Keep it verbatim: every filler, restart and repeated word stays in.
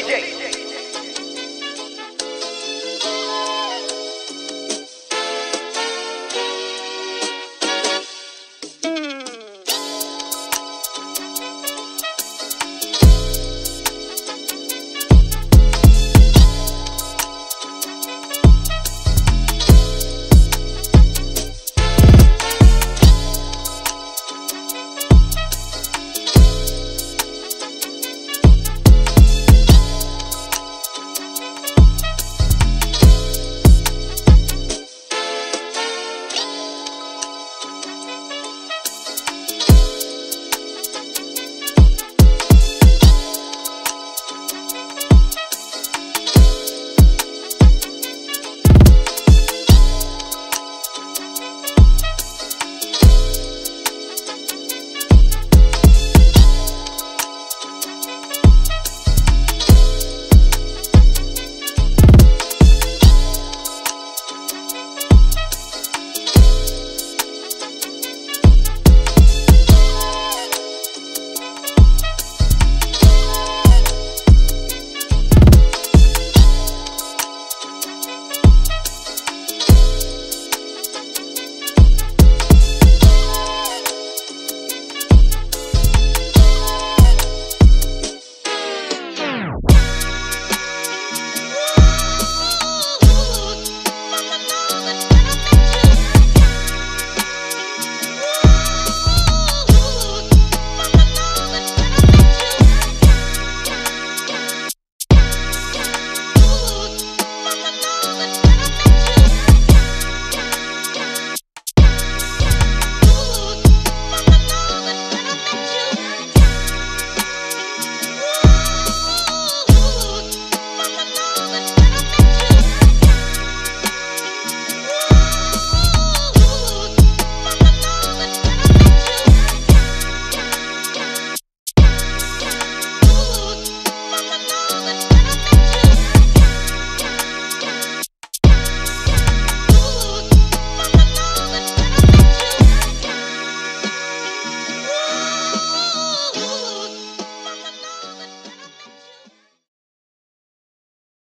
D J.